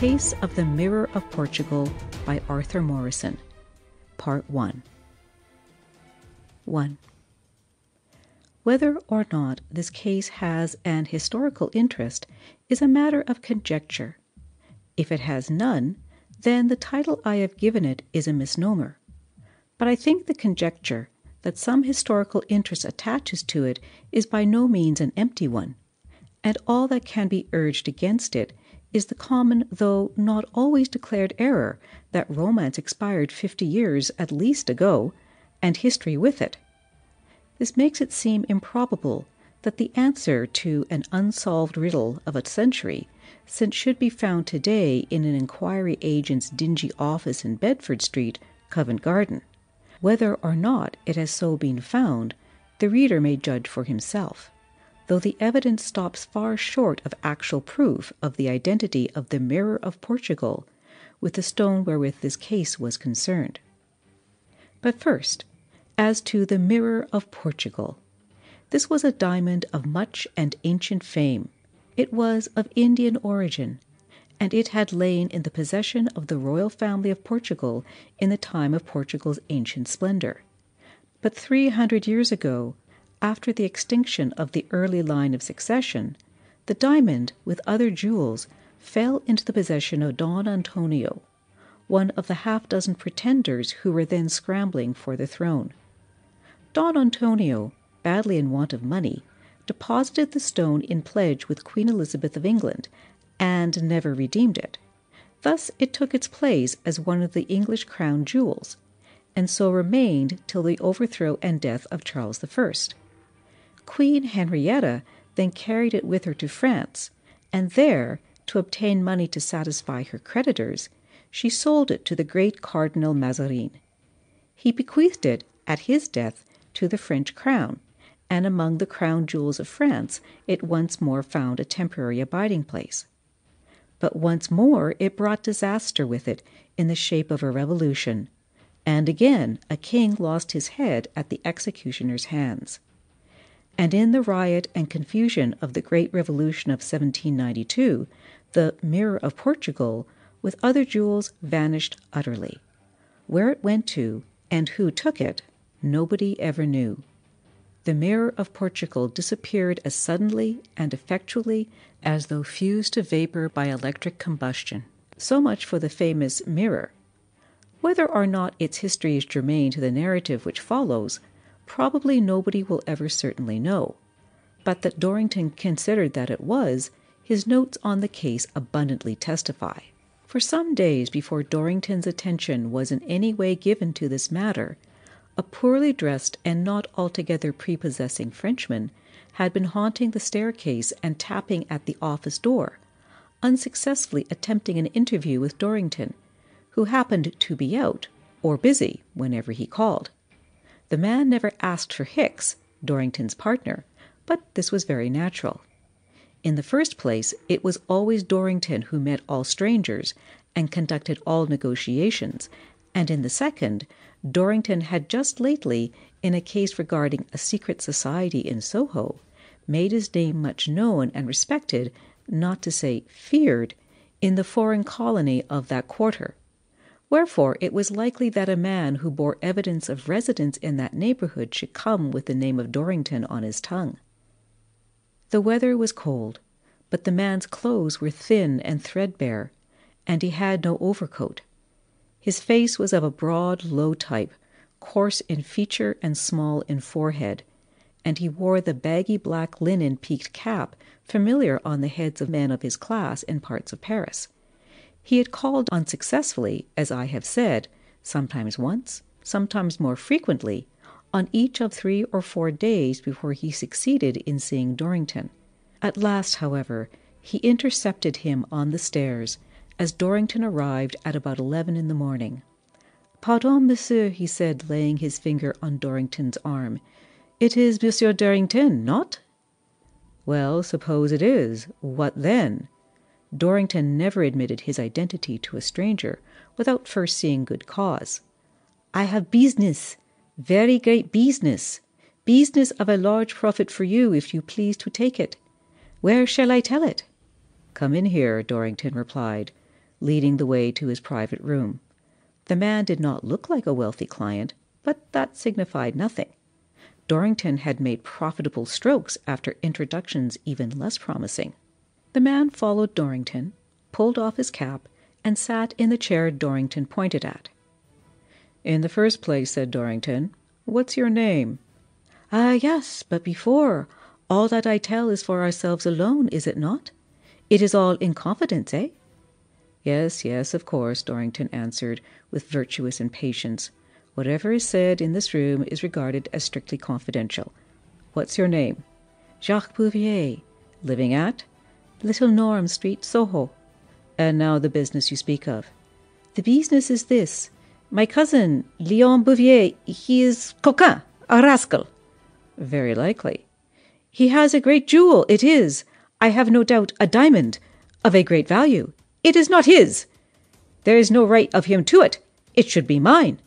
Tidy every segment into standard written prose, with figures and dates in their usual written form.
Case of the Mirror of Portugal by Arthur Morrison, Part 1. 1. Whether or not this case has an historical interest is a matter of conjecture. If it has none, then the title I have given it is a misnomer. But I think the conjecture that some historical interest attaches to it is by no means an empty one, and all that can be urged against it is the common, though not always declared, error that romance expired 50 years at least ago, and history with it. This makes it seem improbable that the answer to an unsolved riddle of a century since should be found to-day in an inquiry agent's dingy office in Bedford Street, Covent Garden. Whether or not it has so been found, the reader may judge for himself, though the evidence stops far short of actual proof of the identity of the Mirror of Portugal with the stone wherewith this case was concerned. But first, as to the Mirror of Portugal. This was a diamond of much and ancient fame. It was of Indian origin, and it had lain in the possession of the royal family of Portugal in the time of Portugal's ancient splendor. But 300 years ago, after the extinction of the early line of succession, the diamond, with other jewels, fell into the possession of Don Antonio, one of the half-dozen pretenders who were then scrambling for the throne. Don Antonio, badly in want of money, deposited the stone in pledge with Queen Elizabeth of England, and never redeemed it. Thus it took its place as one of the English crown jewels, and so remained till the overthrow and death of Charles I. Queen Henrietta then carried it with her to France, and there, to obtain money to satisfy her creditors, she sold it to the great Cardinal Mazarin. He bequeathed it, at his death, to the French crown, and among the crown jewels of France it once more found a temporary abiding place. But once more it brought disaster with it in the shape of a revolution, and again a king lost his head at the executioner's hands. And in the riot and confusion of the Great Revolution of 1792, the Mirror of Portugal, with other jewels, vanished utterly. Where it went to, and who took it, nobody ever knew. The Mirror of Portugal disappeared as suddenly and effectually as though fused to vapour by electric combustion. So much for the famous mirror. Whether or not its history is germane to the narrative which follows, probably nobody will ever certainly know, but that Dorrington considered that it was, his notes on the case abundantly testify. For some days before Dorrington's attention was in any way given to this matter, a poorly dressed and not altogether prepossessing Frenchman had been haunting the staircase and tapping at the office door, unsuccessfully attempting an interview with Dorrington, who happened to be out, or busy, whenever he called. The man never asked for Hicks, Dorrington's partner, but this was very natural. In the first place, it was always Dorrington who met all strangers and conducted all negotiations, and in the second, Dorrington had just lately, in a case regarding a secret society in Soho, made his name much known and respected, not to say feared, in the foreign colony of that quarter. Wherefore it was likely that a man who bore evidence of residence in that neighbourhood should come with the name of Dorrington on his tongue. The weather was cold, but the man's clothes were thin and threadbare, and he had no overcoat. His face was of a broad, low type, coarse in feature and small in forehead, and he wore the baggy black linen peaked cap familiar on the heads of men of his class in parts of Paris. He had called unsuccessfully, as I have said, sometimes once, sometimes more frequently, on each of 3 or 4 days before he succeeded in seeing Dorrington. At last, however, he intercepted him on the stairs, as Dorrington arrived at about 11 in the morning. "Pardon, monsieur," he said, laying his finger on Dorrington's arm. "It is Monsieur Dorrington, not?" "Well, suppose it is. What then?" Dorrington never admitted his identity to a stranger without first seeing good cause. "I have business, very great business, business of a large profit for you, if you please to take it. Where shall I tell it?" "Come in here," Dorrington replied. leading the way to his private room. The man did not look like a wealthy client, but that signified nothing. Dorrington had made profitable strokes after introductions even less promising. The man followed Dorrington, pulled off his cap, and sat in the chair Dorrington pointed at. "In the first place," said Dorrington, "what's your name?" "Ah, yes, but before, all that I tell is for ourselves alone, is it not? It is all in confidence, eh?" "Yes, yes, of course," Dorrington answered, with virtuous impatience. "Whatever is said in this room is regarded as strictly confidential. What's your name?" "Jacques Bouvier." "Living at?" "Little Norham Street, Soho." "And now the business you speak of." "The business is this. My cousin, Leon Bouvier, he is coquin, a rascal." "Very likely." "He has a great jewel, it is, I have no doubt, a diamond, of a great value. It is not his. There is no right of him to it. It should be mine.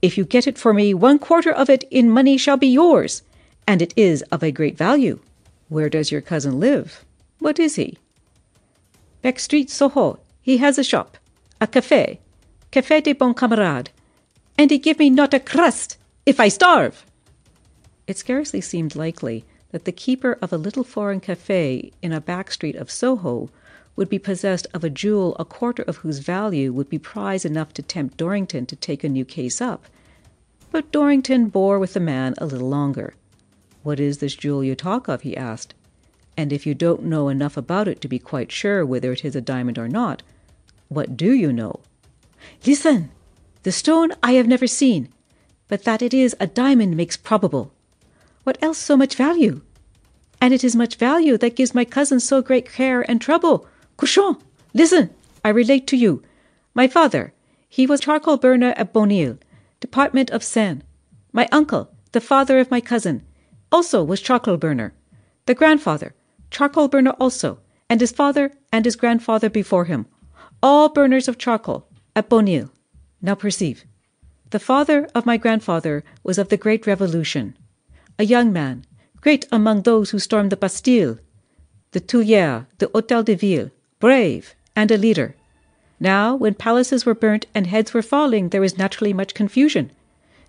If you get it for me, 1/4 of it in money shall be yours, and it is of a great value." "Where does your cousin live? What is he?" "Beck Street, Soho. He has a shop, a café, Café des Bon Camarades, and he give me not a crust if I starve." It scarcely seemed likely that the keeper of a little foreign café in a back street of Soho would be possessed of a jewel 1/4 of whose value would be prize enough to tempt Dorrington to take a new case up. But Dorrington bore with the man a little longer. "What is this jewel you talk of?" he asked. "And if you don't know enough about it to be quite sure whether it is a diamond or not, what do you know?" "Listen! The stone I have never seen, but that it is a diamond makes probable. What else so much value? And it is much value that gives my cousin so great care and trouble. Couchon, listen, I relate to you. My father, he was charcoal burner at Bonneuil, department of Seine. My uncle, the father of my cousin, also was charcoal burner. The grandfather, charcoal burner also, and his father and his grandfather before him, all burners of charcoal at Bonneuil. Now perceive. The father of my grandfather was of the Great Revolution, a young man, great among those who stormed the Bastille, the Tuileries, the Hôtel de Ville, brave, and a leader. Now, when palaces were burnt and heads were falling, there was naturally much confusion.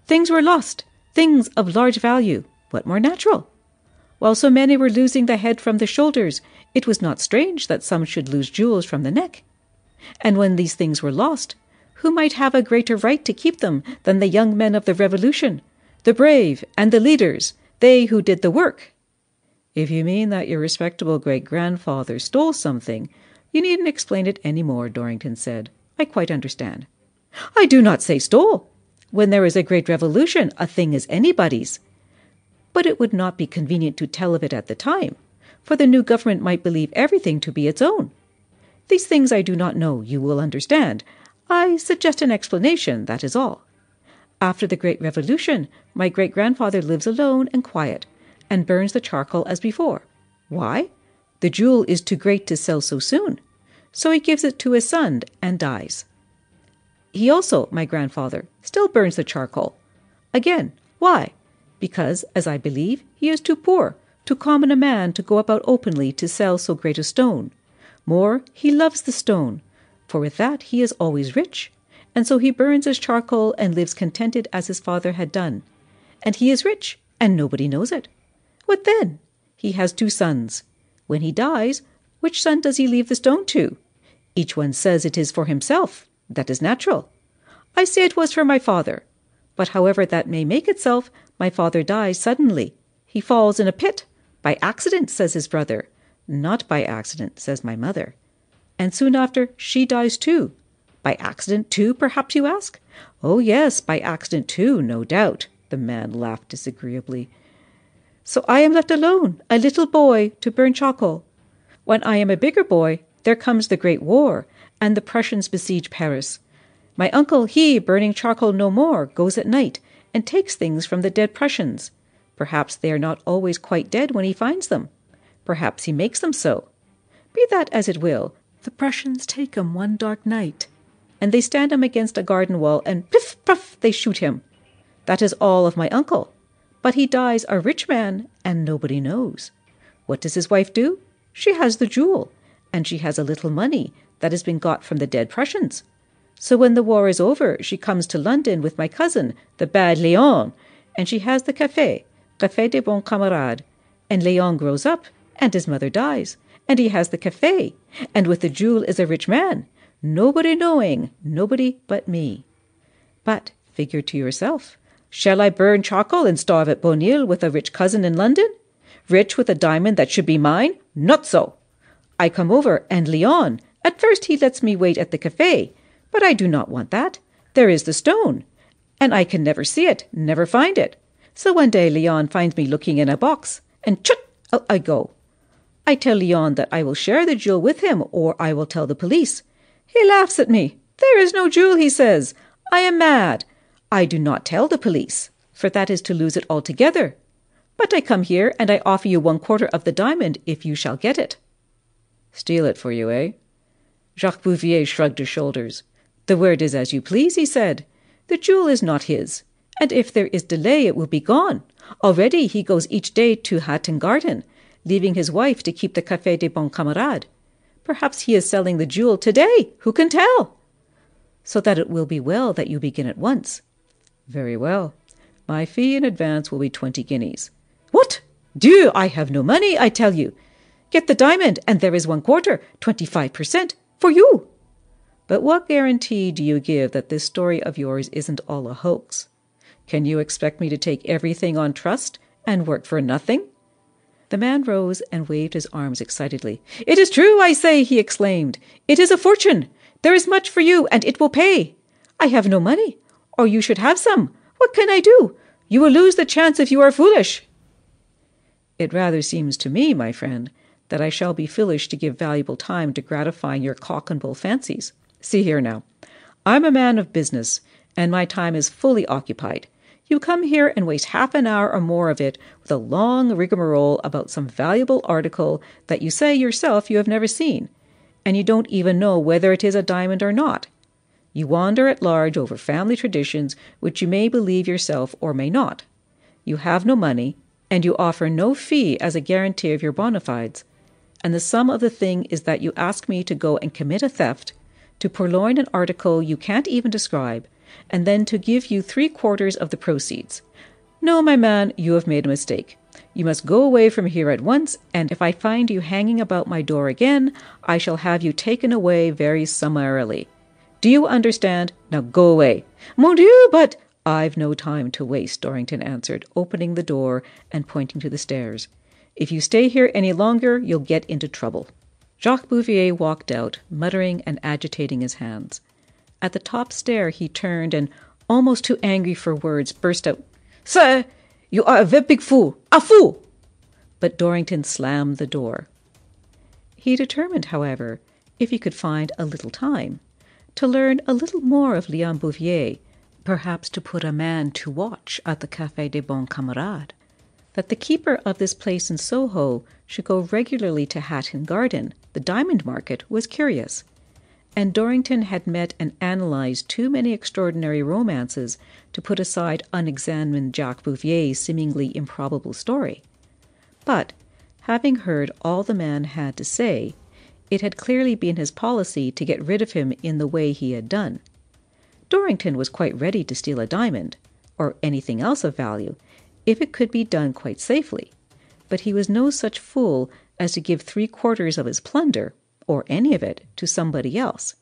Things were lost, things of large value. What more natural? While so many were losing the head from the shoulders, it was not strange that some should lose jewels from the neck. And when these things were lost, who might have a greater right to keep them than the young men of the Revolution, the brave and the leaders, they who did the work?" "If you mean that your respectable great-grandfather stole something, you needn't explain it any more," Dorrington said. "I quite understand." "I do not say stole. When there is a great revolution, a thing is anybody's. But it would not be convenient to tell of it at the time, for the new government might believe everything to be its own. These things I do not know, you will understand. I suggest an explanation, that is all. After the Great Revolution, my great-grandfather lives alone and quiet, and burns the charcoal as before. Why? The jewel is too great to sell so soon. So he gives it to his son and dies. He also, my grandfather, still burns the charcoal. Again, why? Because, as I believe, he is too poor, too common a man to go about openly to sell so great a stone. More, he loves the stone, for with that he is always rich. And so he burns his charcoal and lives contented as his father had done. And he is rich, and nobody knows it. What then? He has 2 sons. When he dies, which son does he leave the stone to? Each one says it is for himself. That is natural. I say it was for my father. But however that may make itself, my father dies suddenly. He falls in a pit. By accident, says his brother. Not by accident, says my mother. And soon after, she dies too. By accident, too, perhaps you ask? Oh, yes, by accident, too, no doubt." The man laughed disagreeably. "So I am left alone, a little boy, to burn charcoal. When I am a bigger boy, there comes the Great War, and the Prussians besiege Paris. My uncle, he, burning charcoal no more, goes at night, and takes things from the dead Prussians. Perhaps they are not always quite dead when he finds them. Perhaps he makes them so. Be that as it will, the Prussians take 'em one dark night, and they stand him against a garden wall, and piff, puff, they shoot him. That is all of my uncle. But he dies a rich man, and nobody knows. What does his wife do? She has the jewel, and she has a little money that has been got from the dead Prussians. So when the war is over, she comes to London with my cousin, the bad Leon, and she has the Café des Bon Camarades, and Leon grows up, and his mother dies, and he has the café, and with the jewel is a rich man, nobody knowing, nobody but me. But figure to yourself, shall I burn charcoal and starve at Bonneuil with a rich cousin in London? Rich with a diamond that should be mine? Not so. I come over, and Leon, at first he lets me wait at the café, but I do not want that. There is the stone, and I can never see it, never find it. So one day Leon finds me looking in a box, and chut, out I go. I tell Leon that I will share the jewel with him, or I will tell the police. He laughs at me. There is no jewel, he says. I am mad. I do not tell the police, for that is to lose it altogether. But I come here, and I offer you 1/4 of the diamond if you shall get it. Steal it for you, eh? Jacques Bouvier shrugged his shoulders. The word is as you please, he said. The jewel is not his, and if there is delay it will be gone. Already he goes each day to Hatton Garden, leaving his wife to keep the Café des Bon Camarades. Perhaps he is selling the jewel today, who can tell? So that it will be well that you begin at once. Very well. My fee in advance will be 20 guineas. What? Dieu, I have no money, I tell you. Get the diamond, and there is 1/4, 25%, for you. But what guarantee do you give that this story of yours isn't all a hoax? Can you expect me to take everything on trust and work for nothing? The man rose and waved his arms excitedly. It is true, I say, he exclaimed. It is a fortune. There is much for you, and it will pay. I have no money, or you should have some. What can I do? You will lose the chance if you are foolish. It rather seems to me, my friend, that I shall be foolish to give valuable time to gratifying your cock-and-bull fancies. See here now. I'm a man of business, and my time is fully occupied. You come here and waste half an hour or more of it with a long rigmarole about some valuable article that you say yourself you have never seen, and you don't even know whether it is a diamond or not. You wander at large over family traditions which you may believe yourself or may not. You have no money, and you offer no fee as a guarantee of your bona fides. And the sum of the thing is that you ask me to go and commit a theft, to purloin an article you can't even describe, and then to give you 3/4 of the proceeds. No, my man, you have made a mistake. You must go away from here at once, and if I find you hanging about my door again, I shall have you taken away very summarily. Do you understand? Now go away. Mon Dieu, but... I've no time to waste, Dorrington answered, opening the door and pointing to the stairs. If you stay here any longer, you'll get into trouble. Jacques Bouvier walked out, muttering and agitating his hands. At the top stair he turned and, almost too angry for words, burst out, Sir, you are a very big fool, a fool! But Dorrington slammed the door. He determined, however, if he could find a little time, to learn a little more of Leon Bouvier, perhaps to put a man to watch at the Café des Bon Camarades, that the keeper of this place in Soho should go regularly to Hatton Garden, the diamond market, was curious. And Dorrington had met and analysed too many extraordinary romances to put aside unexamined Jacques Bouvier's seemingly improbable story. But, having heard all the man had to say, it had clearly been his policy to get rid of him in the way he had done. Dorrington was quite ready to steal a diamond, or anything else of value, if it could be done quite safely, but he was no such fool as to give 3/4 of his plunder, or any of it, to somebody else.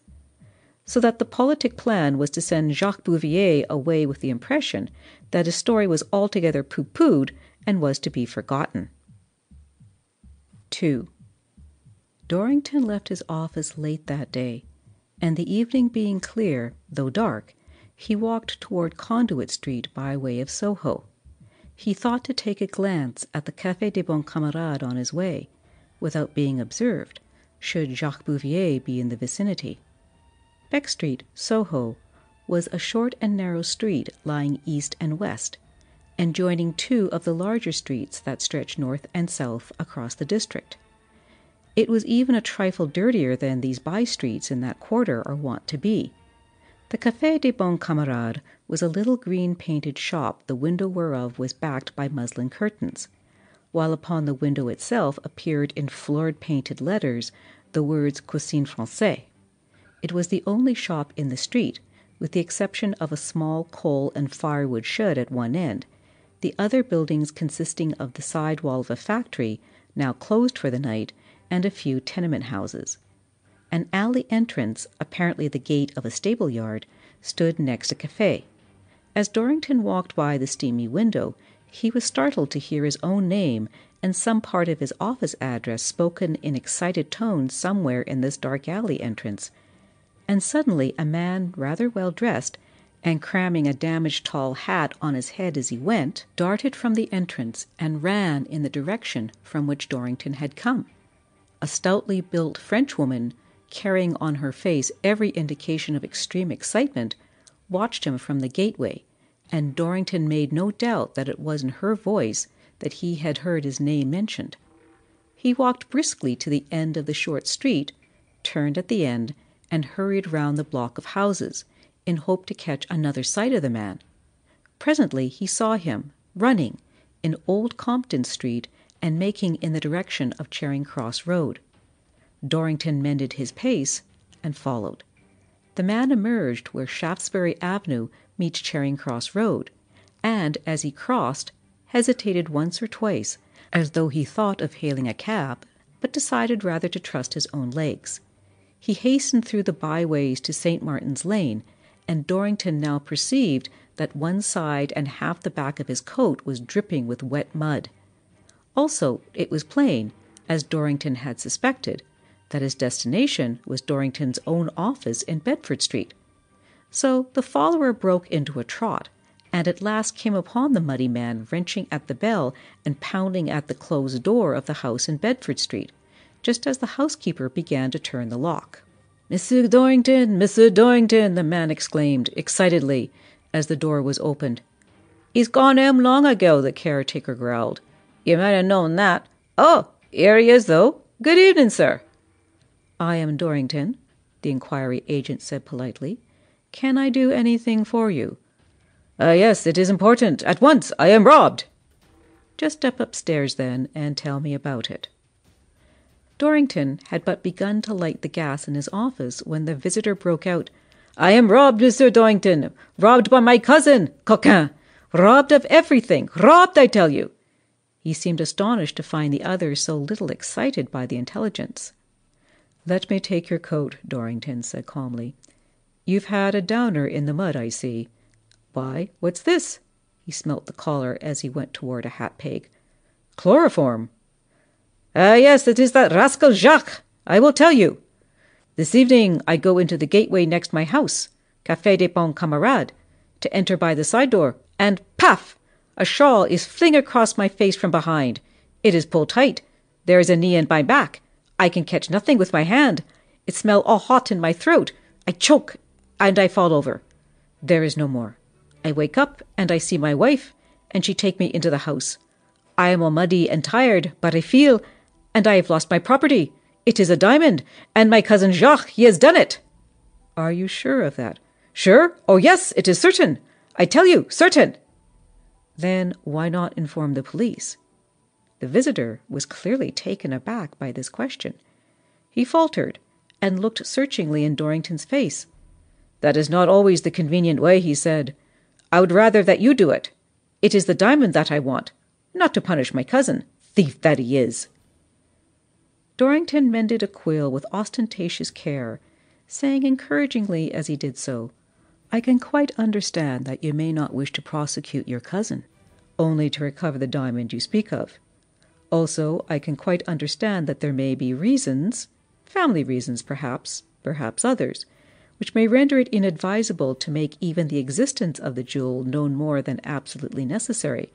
So that the politic plan was to send Jacques Bouvier away with the impression that his story was altogether pooh-poohed and was to be forgotten. 2. Dorrington left his office late that day, and the evening being clear, though dark, he walked toward Conduit Street by way of Soho. He thought to take a glance at the Café des Bon Camarades on his way, without being observed, should Jacques Bouvier be in the vicinity. Beck Street, Soho, was a short and narrow street lying east and west, and joining two of the larger streets that stretch north and south across the district. It was even a trifle dirtier than these by-streets in that quarter are wont to be. The Café des Bon Camarades was a little green-painted shop, the window whereof was backed by muslin curtains, while upon the window itself appeared in florid painted letters the words Cuisine Française. It was the only shop in the street, with the exception of a small coal and firewood shed at one end, the other buildings consisting of the side wall of a factory, now closed for the night, and a few tenement houses. An alley entrance, apparently the gate of a stable yard, stood next a café. As Dorrington walked by the steamy window, he was startled to hear his own name and some part of his office address spoken in excited tones somewhere in this dark alley entrance. And suddenly a man, rather well dressed, and cramming a damaged tall hat on his head as he went, darted from the entrance and ran in the direction from which Dorrington had come. A stoutly built Frenchwoman, carrying on her face every indication of extreme excitement, watched him from the gateway, and Dorrington made no doubt that it was in her voice that he had heard his name mentioned. He walked briskly to the end of the short street, turned at the end, and hurried round the block of houses, in hope to catch another sight of the man. Presently he saw him, running, in Old Compton Street and making in the direction of Charing Cross Road. Dorrington mended his pace and followed. The man emerged where Shaftesbury Avenue meets Charing Cross Road, and, as he crossed, hesitated once or twice, as though he thought of hailing a cab, but decided rather to trust his own legs. He hastened through the byways to St. Martin's Lane, and Dorrington now perceived that one side and half the back of his coat was dripping with wet mud. Also, it was plain, as Dorrington had suspected, that his destination was Dorrington's own office in Bedford Street. So the follower broke into a trot, and at last came upon the muddy man wrenching at the bell and pounding at the closed door of the house in Bedford Street, just as the housekeeper began to turn the lock. "Monsieur Dorrington! Monsieur Dorrington!" the man exclaimed, excitedly, as the door was opened. "He's gone home long ago," the caretaker growled. "You might have known that. Oh, here he is, though. Good evening, sir." "I am Dorrington," the inquiry agent said politely. "Can I do anything for you?" "Yes, it is important. At once. I am robbed." "Just step upstairs, then, and tell me about it." Dorrington had but begun to light the gas in his office when the visitor broke out, "I am robbed, Monsieur Dorrington! Robbed by my cousin, coquin! Robbed of everything! Robbed, I tell you!" He seemed astonished to find the other so little excited by the intelligence. "Let me take your coat," Dorrington said calmly. "You've had a downer in the mud, I see. Why, what's this?" He smelt the collar as he went toward a hat peg. "Chloroform." Yes, it is that rascal Jacques. I will tell you. This evening I go into the gateway next my house, Café des Bon Camarades, to enter by the side door, and paf! A shawl is fling across my face from behind. It is pulled tight. There is a knee in my back. I can catch nothing with my hand. It smell all hot in my throat. I choke, and I fall over. There is no more. I wake up, and I see my wife, and she take me into the house. I am all muddy and tired, but I feel, and I have lost my property. It is a diamond, and my cousin Jacques, he has done it. "Are you sure of that?" "Sure? Oh, yes, it is certain. I tell you, certain." "Then why not inform the police?" The visitor was clearly taken aback by this question. He faltered and looked searchingly in Dorrington's face. "That is not always the convenient way," he said. "I would rather that you do it. It is the diamond that I want, not to punish my cousin, thief that he is." Dorrington mended a quill with ostentatious care, saying encouragingly as he did so, "I can quite understand that you may not wish to prosecute your cousin, only to recover the diamond you speak of. Also, I can quite understand that there may be reasons, family reasons perhaps others, which may render it inadvisable to make even the existence of the jewel known more than absolutely necessary.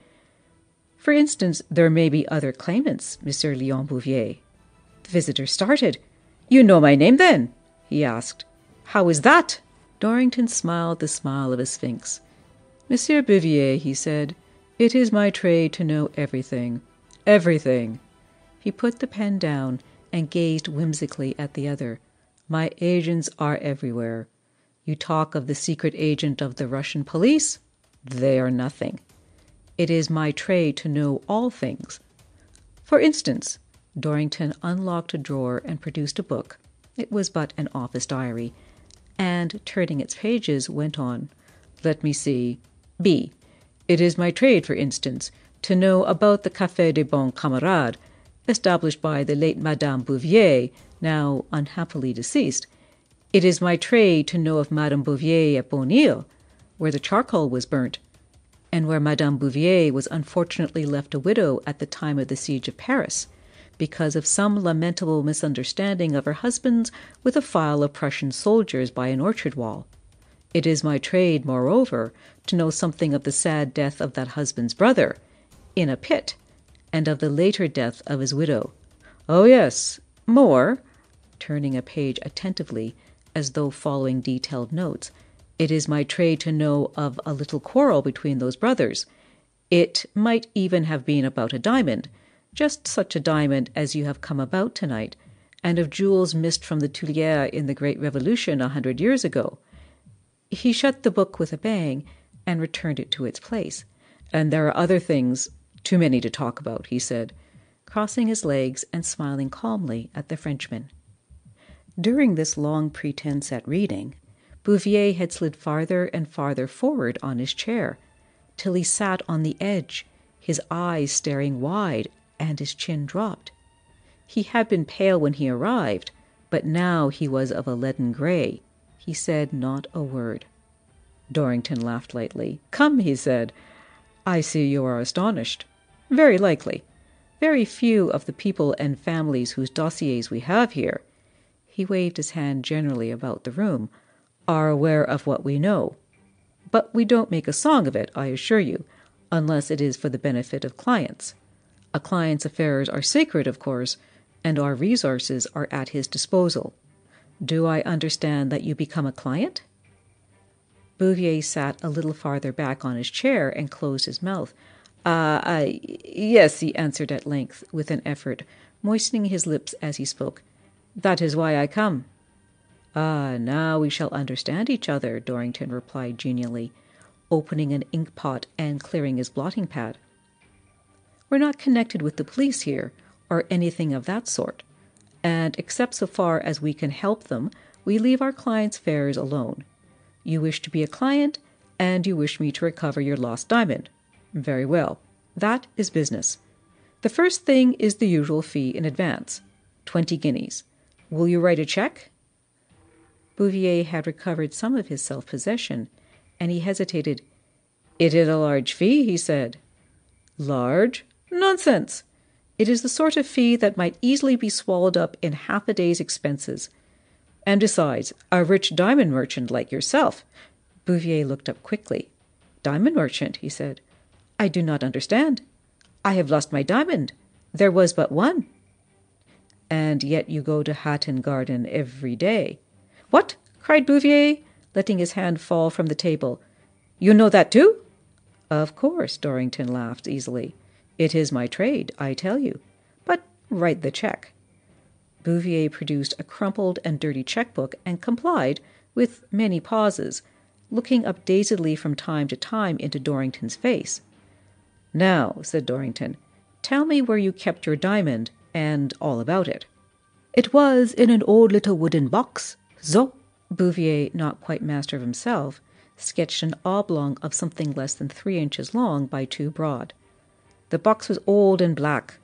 For instance, there may be other claimants, Monsieur Leon Bouvier." The visitor started. "You know my name, then?" he asked. "How is that?" Dorrington smiled the smile of a sphinx. "Monsieur Bouvier," he said, "it is my trade to know everything. Everything." He put the pen down and gazed whimsically at the other. "My agents are everywhere. You talk of the secret agent of the Russian police. They are nothing. It is my trade to know all things. For instance," Dorrington unlocked a drawer and produced a book. It was but an office diary, and, turning its pages, went on. Let me see. B. It is my trade, for instance, to know about the Café des Bon Camarades, established by the late Madame Bouvier, now unhappily deceased. It is my trade to know of Madame Bouvier at Bonneuil, where the charcoal was burnt, and where Madame Bouvier was unfortunately left a widow at the time of the siege of Paris, because of some lamentable misunderstanding of her husband's with a file of Prussian soldiers by an orchard wall. It is my trade, moreover, to know something of the sad death of that husband's brother, in a pit, and of the later death of his widow. Oh, yes, more, turning a page attentively, as though following detailed notes, it is my trade to know of a little quarrel between those brothers. It might even have been about a diamond, just such a diamond as you have come about tonight, and of jewels missed from the Tuileries in the Great Revolution 100 years ago. He shut the book with a bang, and returned it to its place. And there are other things, too many to talk about, he said, crossing his legs and smiling calmly at the Frenchman. During this long pretense at reading, Bouvier had slid farther and farther forward on his chair, till he sat on the edge, his eyes staring wide, and his chin dropped. He had been pale when he arrived, but now he was of a leaden grey. He said not a word. Dorrington laughed lightly. "Come," he said, "I see you are astonished. Very likely. Very few of the people and families whose dossiers we have here," he waved his hand generally about the room, "are aware of what we know. But we don't make a song of it, I assure you, unless it is for the benefit of clients. A client's affairs are sacred, of course, and our resources are at his disposal. Do I understand that you become a client?" Bouvier sat a little farther back on his chair and closed his mouth. Yes, he answered at length, with an effort, moistening his lips as he spoke. "That is why I come." "Ah, now we shall understand each other," Dorrington replied genially, opening an inkpot and clearing his blotting pad. "We're not connected with the police here, or anything of that sort, and except so far as we can help them, we leave our clients' affairs alone. You wish to be a client, and you wish me to recover your lost diamond. Very well. That is business. The first thing is the usual fee in advance, 20 guineas. Will you write a cheque?" Bouvier had recovered some of his self-possession, and he hesitated. "It is a large fee," he said. "Large? Nonsense! It is the sort of fee that might easily be swallowed up in half a day's expenses. And besides, a rich diamond merchant like yourself—" Bouvier looked up quickly. "Diamond merchant," he said. "I do not understand. I have lost my diamond. There was but one." "And yet you go to Hatton Garden every day." "What?" cried Bouvier, letting his hand fall from the table. "You know that too?" "Of course," Dorrington laughed easily. "It is my trade, I tell you. But write the cheque." Bouvier produced a crumpled and dirty checkbook and complied, with many pauses, looking up dazedly from time to time into Dorrington's face. "Now," said Dorrington, "tell me where you kept your diamond, and all about it." "It was in an old little wooden box. So—" Bouvier, not quite master of himself, sketched an oblong of something less than 3 inches long by 2 broad. "The box was old and black.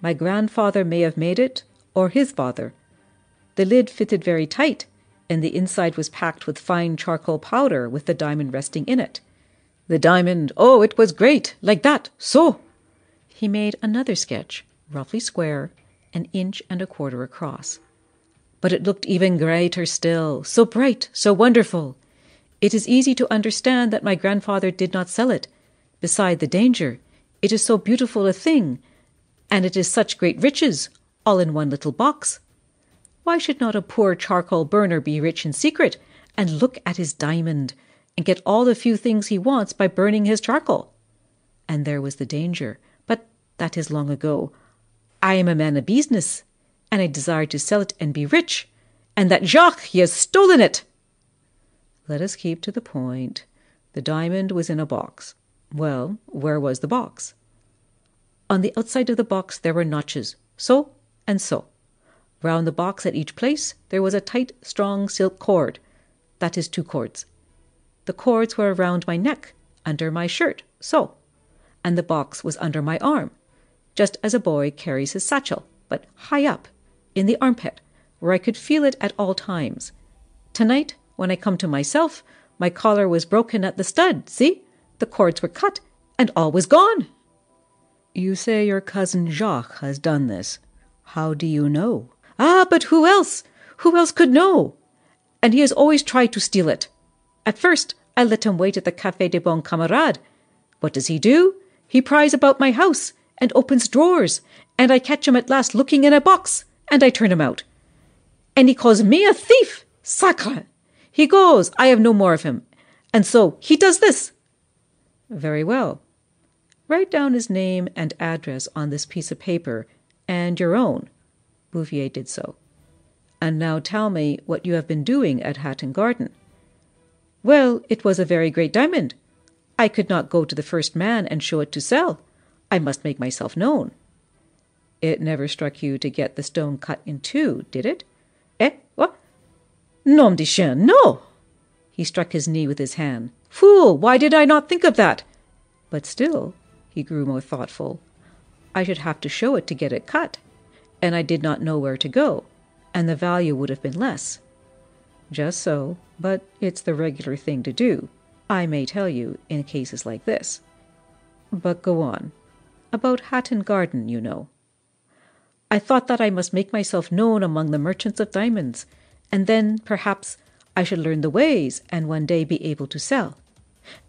My grandfather may have made it, or his father. The lid fitted very tight, and the inside was packed with fine charcoal powder with the diamond resting in it. The diamond, oh, it was great, like that, so!" He made another sketch, roughly square, 1 1/4 inches across. "But it looked even greater still, so bright, so wonderful. It is easy to understand that my grandfather did not sell it. Beside the danger, it is so beautiful a thing, and it is such great riches, all in one little box. Why should not a poor charcoal burner be rich in secret, and look at his diamond, and get all the few things he wants by burning his charcoal? And there was the danger, but that is long ago. I am a man of business, and I desire to sell it and be rich, and that Jacques, he has stolen it!" "Let us keep to the point. The diamond was in a box. Well, where was the box?" "On the outside of the box there were notches, so and so. Round the box at each place there was a tight, strong silk cord. That is two cords. The cords were around my neck, under my shirt, so. And the box was under my arm, just as a boy carries his satchel, but high up, in the armpit, where I could feel it at all times. Tonight, when I come to myself, my collar was broken at the stud, see? The cords were cut, and all was gone. You say your cousin Jacques has done this. How do you know? Ah, but who else? Who else could know? And he has always tried to steal it. At first, I let him wait at the Café des Bon Camarades. What does he do? He pries about my house, and opens drawers, and I catch him at last looking in a box, and I turn him out. And he calls me a thief! Sacre! He goes, I have no more of him. And so he does this. Very well. Write down his name and address on this piece of paper, and your own. Bouvier did so. And now tell me what you have been doing at Hatton Garden. Well, it was a very great diamond. I could not go to the first man and show it to sell. I must make myself known. It never struck you to get the stone cut in two, did it? Eh? What? Nom de chien, no! He struck his knee with his hand. Fool! Why did I not think of that? But still, he grew more thoughtful. I should have to show it to get it cut, and I did not know where to go, and the value would have been less. Just so, but it's the regular thing to do, I may tell you, in cases like this. But go on. About Hatton Garden, you know. I thought that I must make myself known among the merchants of diamonds, and then, perhaps, I should learn the ways and one day be able to sell.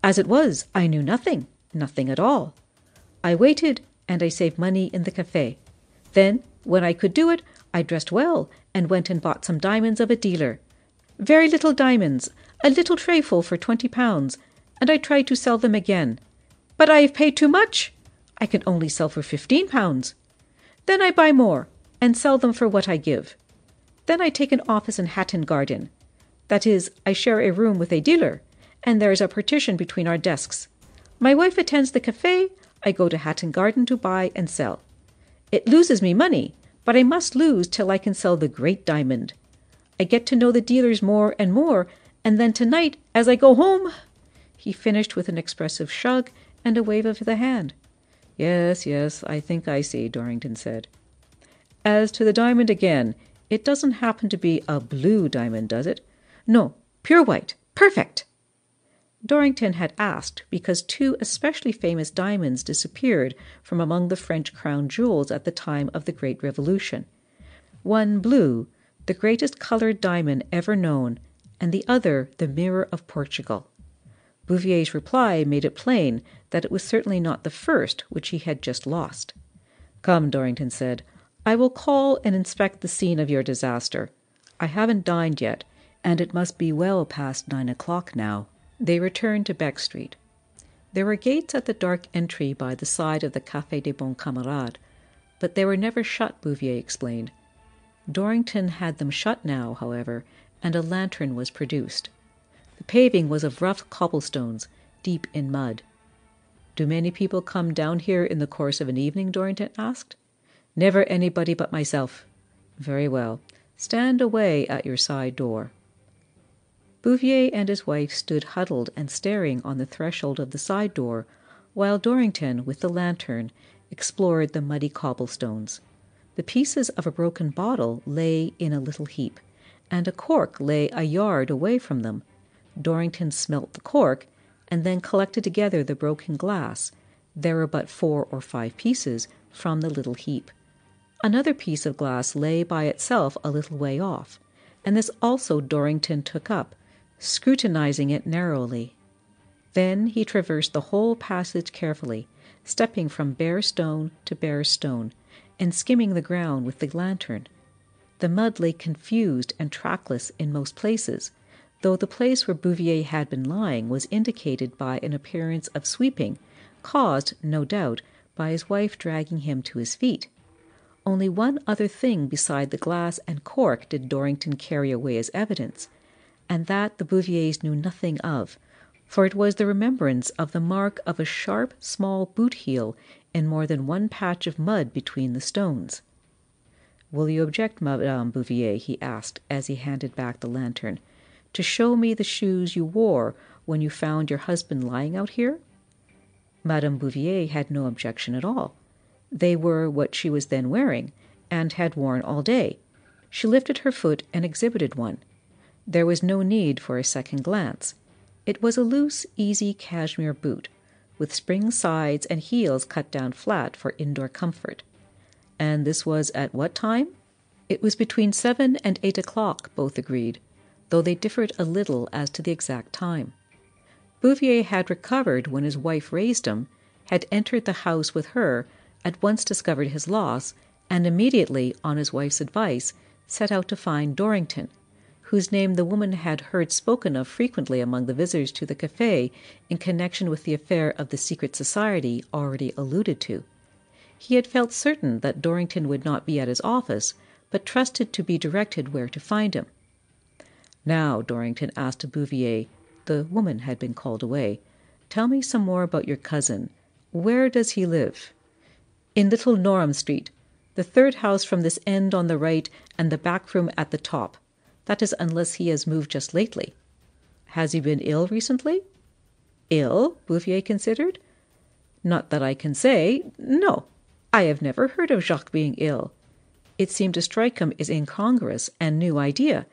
As it was, I knew nothing, nothing at all. I waited, and I saved money in the café. Then, when I could do it, I dressed well and went and bought some diamonds of a dealer. Very little diamonds, a little trayful for £20, and I tried to sell them again. But I have paid too much. I can only sell for £15. Then I buy more, and sell them for what I give. Then I take an office in Hatton Garden. That is, I share a room with a dealer, and there is a partition between our desks. My wife attends the café. I go to Hatton Garden to buy and sell. It loses me money, but I must lose till I can sell the great diamond. I get to know the dealers more and more, and then tonight, as I go home... He finished with an expressive shrug and a wave of the hand. Yes, yes, I think I see, Dorrington said. As to the diamond again, it doesn't happen to be a blue diamond, does it? No, pure white. Perfect! Dorrington had asked because two especially famous diamonds disappeared from among the French crown jewels at the time of the Great Revolution. One blue, the greatest coloured diamond ever known, and the other the Mirror of Portugal. Bouvier's reply made it plain that it was certainly not the first which he had just lost. Come, Dorrington said, I will call and inspect the scene of your disaster. I haven't dined yet, and it must be well past 9 o'clock now. They returned to Beck Street. There were gates at the dark entry by the side of the Café des Bon Camarades, but they were never shut, Bouvier explained. Dorrington had them shut now, however, and a lantern was produced. The paving was of rough cobblestones, deep in mud. Do many people come down here in the course of an evening? Dorrington asked. Never anybody but myself. Very well. Stand away at your side door. Bouvier and his wife stood huddled and staring on the threshold of the side door, while Dorrington, with the lantern, explored the muddy cobblestones. The pieces of a broken bottle lay in a little heap, and a cork lay a yard away from them. Dorrington smelt the cork, and then collected together the broken glass. There were but 4 or 5 pieces from the little heap. Another piece of glass lay by itself a little way off, and this also Dorrington took up, scrutinizing it narrowly. Then he traversed the whole passage carefully, stepping from bare stone to bare stone, and skimming the ground with the lantern. The mud lay confused and trackless in most places, though the place where Bouvier had been lying was indicated by an appearance of sweeping, caused, no doubt, by his wife dragging him to his feet. Only one other thing beside the glass and cork did Dorrington carry away as evidence, and that the Bouviers knew nothing of, for it was the remembrance of the mark of a sharp, small boot heel in more than one patch of mud between the stones. "Will you object, Madame Bouvier," he asked, as he handed back the lantern, to show me the shoes you wore when you found your husband lying out here?" Madame Bouvier had no objection at all. They were what she was then wearing, and had worn all day. She lifted her foot and exhibited one. There was no need for a second glance. It was a loose, easy cashmere boot, with spring sides and heels cut down flat for indoor comfort. And this was at what time? It was between 7 and 8 o'clock, both agreed, though they differed a little as to the exact time. Bouvier had recovered when his wife raised him, had entered the house with her, at once discovered his loss, and immediately, on his wife's advice, set out to find Dorrington, whose name the woman had heard spoken of frequently among the visitors to the café in connection with the affair of the secret society already alluded to. He had felt certain that Dorrington would not be at his office, but trusted to be directed where to find him. "Now," Dorrington asked Bouvier, the woman had been called away, "tell me some more about your cousin. Where does he live?" "In Little Norham Street, the third house from this end on the right, and the back room at the top. That is, unless he has moved just lately." "Has he been ill recently?" "Ill?" Bouvier considered. "Not that I can say. No, I have never heard of Jacques being ill." It seemed to strike him as incongruous and new idea.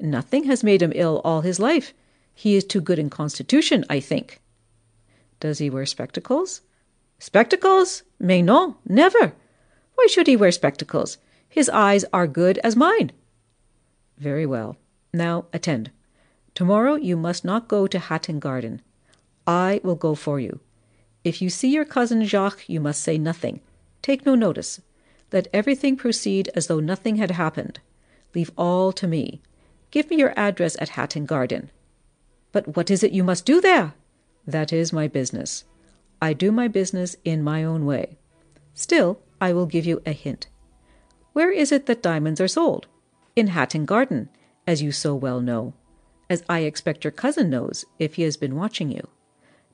"Nothing has made him ill all his life. He is too good in constitution, I think." "Does he wear spectacles?" "Spectacles? Mais non, never. Why should he wear spectacles? His eyes are good as mine." "Very well. Now attend. Tomorrow you must not go to Hatton Garden. I will go for you. If you see your cousin Jacques, you must say nothing. Take no notice. Let everything proceed as though nothing had happened. Leave all to me. Give me your address at Hatton Garden." "But what is it you must do there?" "That is my business. I do my business in my own way. Still, I will give you a hint. Where is it that diamonds are sold? In Hatton Garden, as you so well know, as I expect your cousin knows if he has been watching you.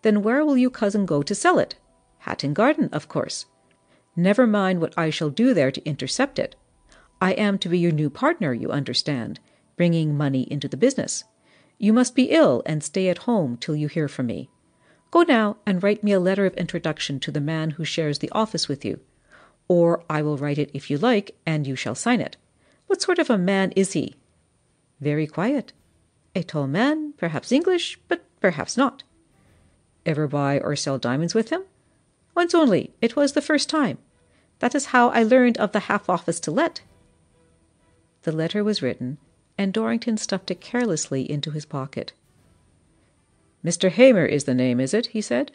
Then where will your cousin go to sell it? Hatton Garden, of course. Never mind what I shall do there to intercept it. I am to be your new partner, you understand, bringing money into the business. You must be ill and stay at home till you hear from me. Go now and write me a letter of introduction to the man who shares the office with you, or I will write it if you like, and you shall sign it. What sort of a man is he?" "Very quiet. A tall man, perhaps English, but perhaps not." "Ever buy or sell diamonds with him?" "Once only. It was the first time. That is how I learned of the half-office to let." The letter was written, and Dorrington stuffed it carelessly into his pocket. "Mr. Hamer is the name, is it?" he said.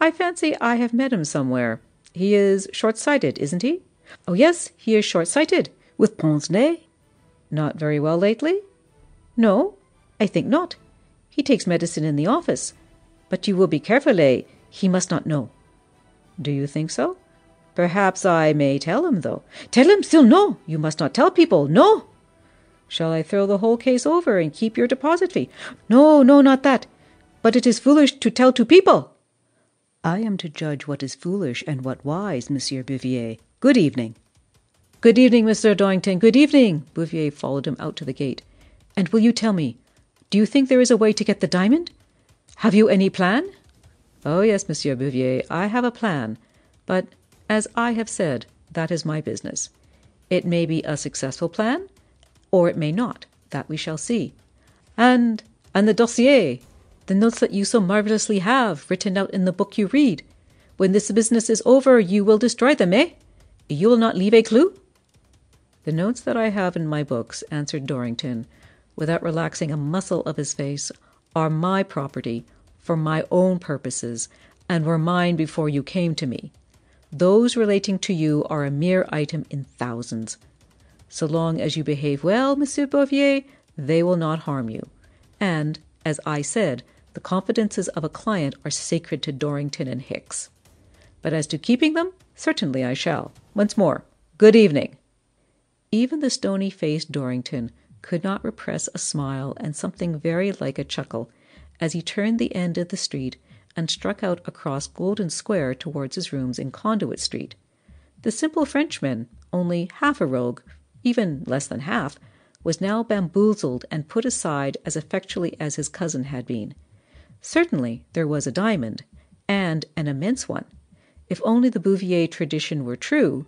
"I fancy I have met him somewhere. He is short-sighted, isn't he?" "Oh, yes, he is short-sighted. With pince-nez?" "Not very well lately?" "No, I think not. He takes medicine in the office. But you will be careful, eh? He must not know." "Do you think so?" "Perhaps I may tell him, though." "Tell him still no! You must not tell people, no!" "Shall I throw the whole case over and keep your deposit fee?" "No, no, not that. But it is foolish to tell to people." "I am to judge what is foolish and what wise, Monsieur Bouvier. Good evening." "Good evening, Mr. Dorrington, good evening." Bouvier followed him out to the gate. "And will you tell me, do you think there is a way to get the diamond? Have you any plan?" "Oh, yes, Monsieur Bouvier, I have a plan. But, as I have said, that is my business. It may be a successful plan, or it may not. That we shall see. And the dossier, the notes that you so marvellously have, written out in the book you read. When this business is over, you will destroy them, eh? You will not leave a clue?" "The notes that I have in my books," answered Dorrington, without relaxing a muscle of his face, "are my property for my own purposes, and were mine before you came to me. Those relating to you are a mere item in thousands. So long as you behave well, Monsieur Bouvier, they will not harm you. And, as I said, the confidences of a client are sacred to Dorrington and Hicks. But as to keeping them, certainly I shall. Once more, good evening." Even the stony-faced Dorrington could not repress a smile and something very like a chuckle as he turned the end of the street and struck out across Golden Square towards his rooms in Conduit Street. The simple Frenchman, only half a rogue, even less than half, was now bamboozled and put aside as effectually as his cousin had been. Certainly there was a diamond, and an immense one. If only the Bouvier tradition were true,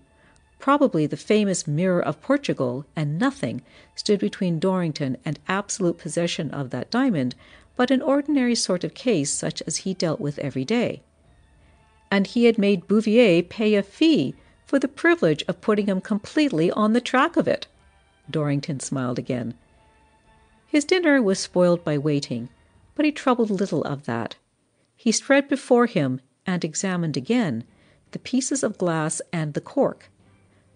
probably the famous Mirror of Portugal and nothing stood between Dorrington and absolute possession of that diamond but an ordinary sort of case such as he dealt with every day. And he had made Bouvier pay a fee for the privilege of putting him completely on the track of it. Dorrington smiled again. His dinner was spoiled by waiting, but he troubled little of that. He spread before him, and examined again, the pieces of glass and the cork.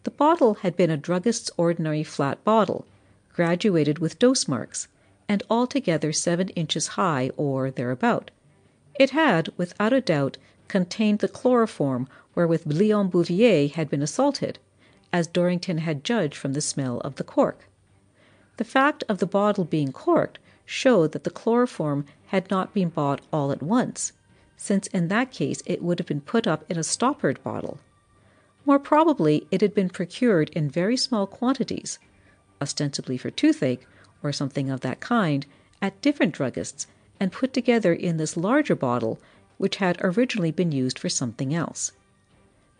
The bottle had been a druggist's ordinary flat bottle, graduated with dose marks, and altogether 7 inches high or thereabout. It had, without a doubt, contained the chloroform wherewith Leon Bouvier had been assaulted, as Dorrington had judged from the smell of the cork. The fact of the bottle being corked showed that the chloroform had not been bought all at once, since in that case it would have been put up in a stoppered bottle. More probably it had been procured in very small quantities, ostensibly for toothache or something of that kind, at different druggists, and put together in this larger bottle, which had originally been used for something else.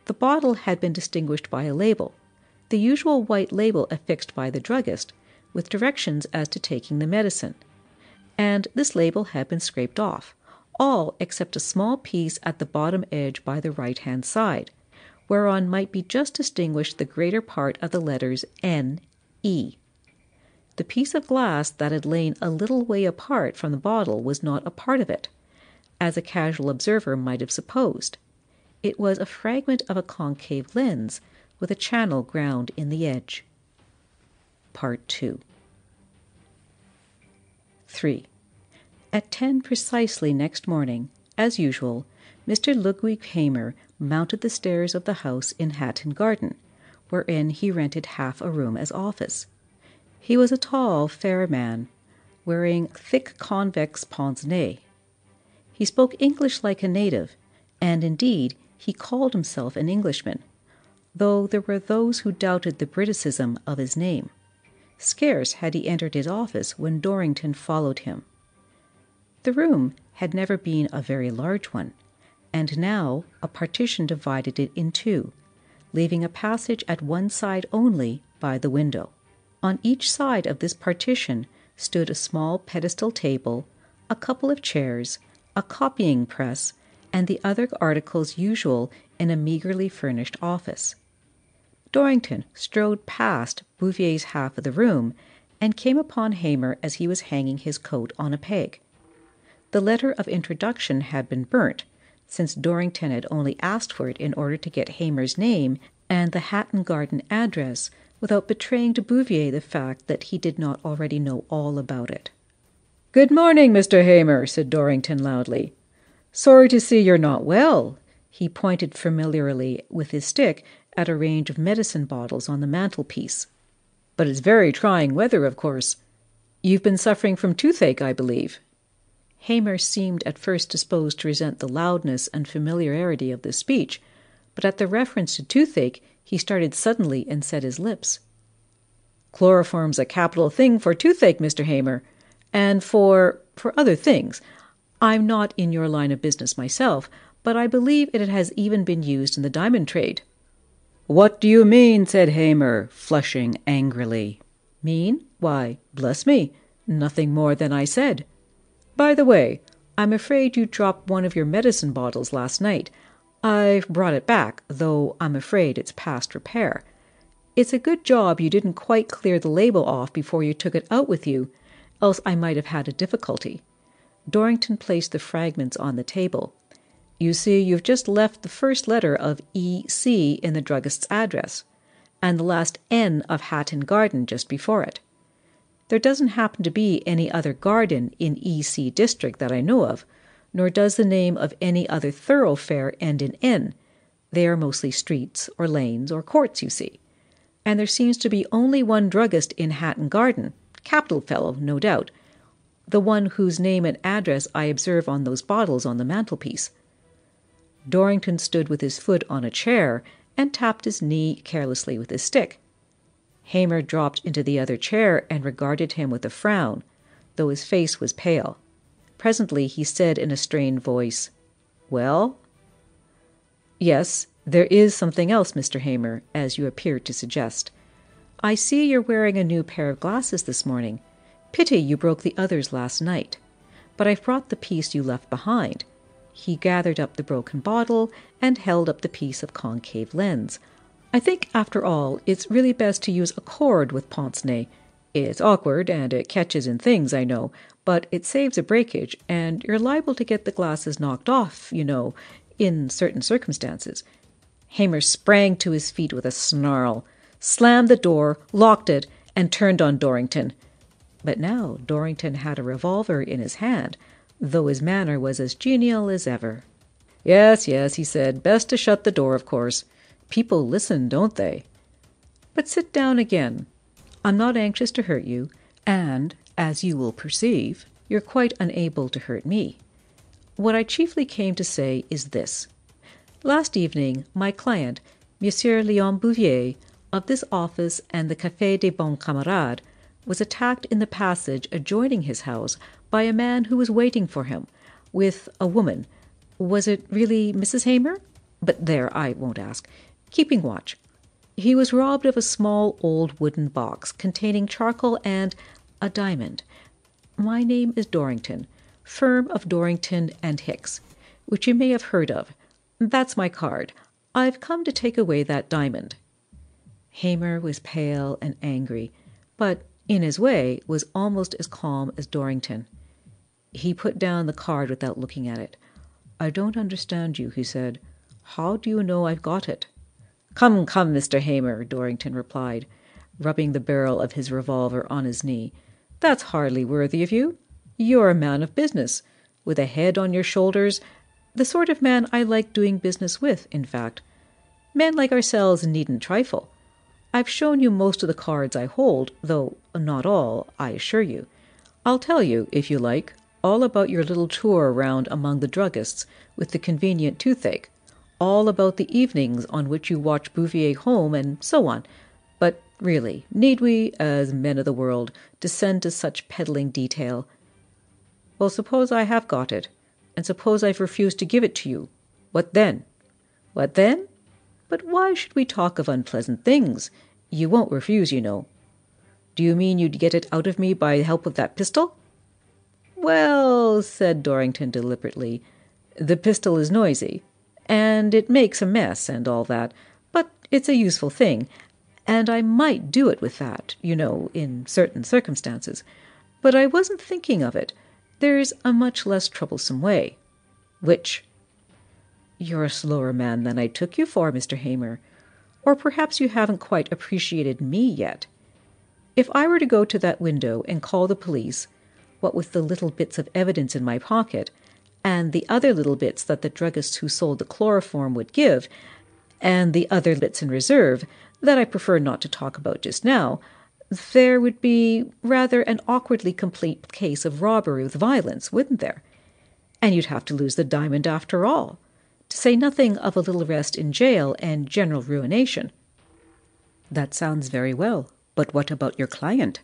The bottle had been distinguished by a label, the usual white label affixed by the druggist, with directions as to taking the medicine, and this label had been scraped off, all except a small piece at the bottom edge by the right-hand side, whereon might be just distinguished the greater part of the letters N, E. The piece of glass that had lain a little way apart from the bottle was not a part of it, as a casual observer might have supposed. It was a fragment of a concave lens, with a channel ground in the edge. Part 2. 3. At 10 precisely next morning, as usual, Mr. Ludwig Hamer mounted the stairs of the house in Hatton Garden, wherein he rented half a room as office. He was a tall, fair man, wearing thick convex pince-nez. He spoke English like a native, and indeed he called himself an Englishman, though there were those who doubted the Briticism of his name. Scarce had he entered his office when Dorrington followed him. The room had never been a very large one, and now a partition divided it in two, leaving a passage at one side only by the window. On each side of this partition stood a small pedestal table, a couple of chairs, a copying press, and the other articles usual in a meagrely furnished office. Dorrington strode past Bouvier's half of the room and came upon Hamer as he was hanging his coat on a peg. The letter of introduction had been burnt, since Dorrington had only asked for it in order to get Hamer's name and the Hatton Garden address, without betraying to Bouvier the fact that he did not already know all about it. "Good morning, Mr. Hamer," said Dorrington loudly. "Sorry to see you're not well." He pointed familiarly with his stick at a range of medicine bottles on the mantelpiece. "But it's very trying weather, of course. You've been suffering from toothache, I believe." Hamer seemed at first disposed to resent the loudness and familiarity of this speech, but at the reference to toothache he started suddenly and set his lips. "Chloroform's a capital thing for toothache, Mr. Hamer, and for other things. I'm not in your line of business myself, but I believe it has even been used in the diamond trade." "What do you mean?" said Hamer, flushing angrily. "Mean? Why, bless me, nothing more than I said. By the way, I'm afraid you dropped one of your medicine bottles last night. I've brought it back, though I'm afraid it's past repair. It's a good job you didn't quite clear the label off before you took it out with you, else I might have had a difficulty." Dorrington placed the fragments on the table. "You see, you've just left the first letter of E.C. in the druggist's address, and the last N of Hatton Garden just before it. There doesn't happen to be any other garden in E.C. district that I know of, nor does the name of any other thoroughfare end in N. They are mostly streets or lanes or courts, you see. And there seems to be only one druggist in Hatton Garden, capital fellow, no doubt, the one whose name and address I observe on those bottles on the mantelpiece." Dorrington stood with his foot on a chair and tapped his knee carelessly with his stick. Hamer dropped into the other chair and regarded him with a frown, though his face was pale. Presently he said in a strained voice, "Well?" "Yes, there is something else, Mr. Hamer, as you appear to suggest. I see you're wearing a new pair of glasses this morning. Pity you broke the others last night. But I've brought the piece you left behind." He gathered up the broken bottle and held up the piece of concave lens. "I think, after all, it's really best to use a cord with pince-nez. It's awkward, and it catches in things, I know, but it saves a breakage, and you're liable to get the glasses knocked off, you know, in certain circumstances." Hamer sprang to his feet with a snarl, slammed the door, locked it, and turned on Dorrington. But now Dorrington had a revolver in his hand, though his manner was as genial as ever. "Yes, yes," he said, "best to shut the door, of course. People listen, don't they? But sit down again. I'm not anxious to hurt you, and, as you will perceive, you're quite unable to hurt me. What I chiefly came to say is this. Last evening, my client, Monsieur Leon Bouvier, of this office and the Café des Bon Camarades, was attacked in the passage adjoining his house by a man who was waiting for him, with a woman. Was it really Mrs. Hamer? But there, I won't ask. Keeping watch. He was robbed of a small old wooden box containing charcoal and a diamond. My name is Dorrington, firm of Dorrington and Hicks, which you may have heard of. That's my card. I've come to take away that diamond." Hamer was pale and angry, but in his way was almost as calm as Dorrington. He put down the card without looking at it. "I don't understand you," he said. "How do you know I've got it?" "Come, come, Mr. Hamer," Dorrington replied, rubbing the barrel of his revolver on his knee. "That's hardly worthy of you. You're a man of business, with a head on your shoulders, the sort of man I like doing business with, in fact. Men like ourselves needn't trifle. I've shown you most of the cards I hold, though not all, I assure you. I'll tell you, if you like, all about your little tour round among the druggists with the convenient toothache, all about the evenings on which you watch Bouvier home, and so on. But really, need we, as men of the world, descend to such peddling detail? Well, suppose I have got it, and suppose I've refused to give it to you. What then? What then? But why should we talk of unpleasant things? You won't refuse, you know. Do you mean you'd get it out of me by the help of that pistol?" "Well," said Dorrington deliberately, "the pistol is noisy, and it makes a mess and all that, but it's a useful thing, and I might do it with that, you know, in certain circumstances. But I wasn't thinking of it. There's a much less troublesome way." "Which?" "You're a slower man than I took you for, Mr. Hamer. Or perhaps you haven't quite appreciated me yet. If I were to go to that window and call the police, what with the little bits of evidence in my pocket, and the other little bits that the druggists who sold the chloroform would give, and the other bits in reserve, that I prefer not to talk about just now, there would be rather an awkwardly complete case of robbery with violence, wouldn't there? And you'd have to lose the diamond after all, to say nothing of a little rest in jail and general ruination." "That sounds very well, but what about your client?"